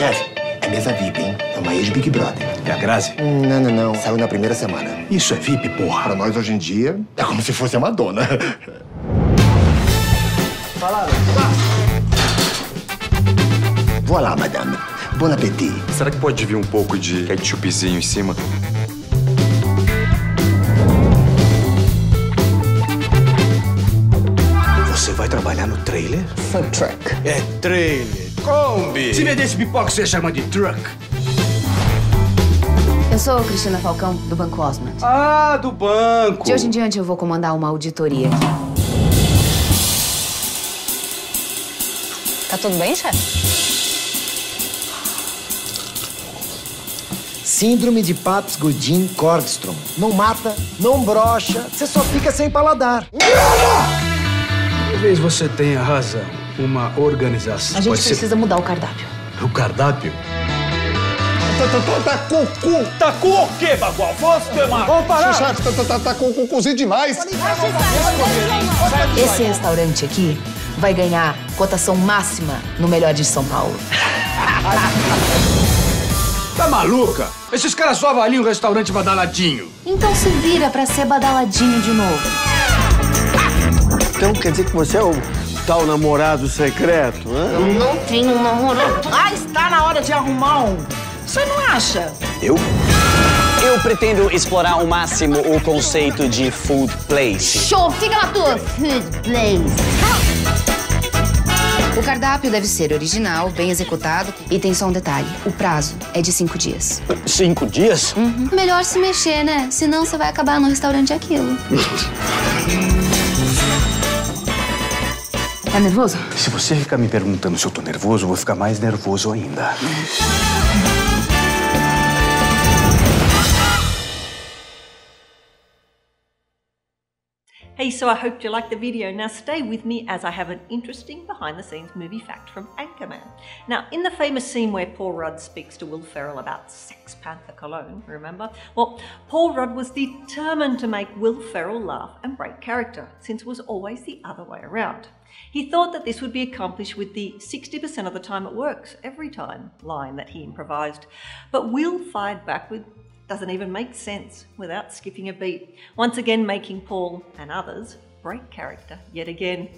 Chefe, a mesa VIP, hein? É uma ex-Big Brother. É a Grazi? Não. Saiu na primeira semana. Isso é VIP, porra. Pra nós, hoje em dia, é como se fosse a Madonna. Falaram. Voilà, madame. Bon appétit. Será que pode vir um pouco de ketchupzinho em cima? Você vai trabalhar no trailer? Truck. É trailer. Kombi. Se vender esse pipoca, você chama de truck. Eu sou a Cristina Falcão, do Banco Osment. Ah, do banco. De hoje em diante eu vou comandar uma auditoria. Tá tudo bem, chefe? Síndrome de Paps, Goodin Cordstrom. Não mata, não brocha, você só fica sem paladar. Talvez você tenha razão. Uma organização. A gente precisa mudar o cardápio. O cardápio? Tá cu o quê, Bagual? Você, mano? Vamos parar! Tá com cucuzinho demais. Esse restaurante aqui vai ganhar cotação máxima no melhor de São Paulo. Tá maluca? Esses caras só avaliam o restaurante badaladinho. Então se vira pra ser badaladinho de novo. Então quer dizer que você é o tal namorado secreto, né? Eu não tenho um namorado. Ah, está na hora de arrumar um. Você não acha? Eu pretendo explorar ao máximo o conceito de food place. Show! Fica na tua food place. O cardápio deve ser original, bem executado e tem só um detalhe. O prazo é de 5 dias. 5 dias? Uhum. Melhor se mexer, né? Senão você vai acabar no restaurante aquilo. Tá nervoso? Se você ficar me perguntando se eu tô nervoso, eu vou ficar mais nervoso ainda. Hey, so I hope you liked the video. Now stay with me as I have an interesting behind-the-scenes movie fact from Anchorman. Now, in the famous scene where Paul Rudd speaks to Will Ferrell about Sex Panther Cologne, remember? Well, Paul Rudd was determined to make Will Ferrell laugh and break character, since it was always the other way around. He thought that this would be accomplished with the 60% of the time it works, every time line that he improvised. But Will fired back with, doesn't even make sense, without skipping a beat, once again making Paul and others break character yet again.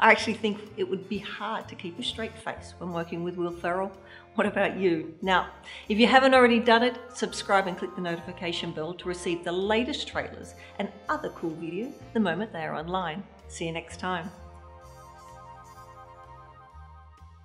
I actually think it would be hard to keep a straight face when working with Will Ferrell. What about you? Now, if you haven't already done it, subscribe and click the notification bell to receive the latest trailers and other cool videos the moment they are online. See you next time.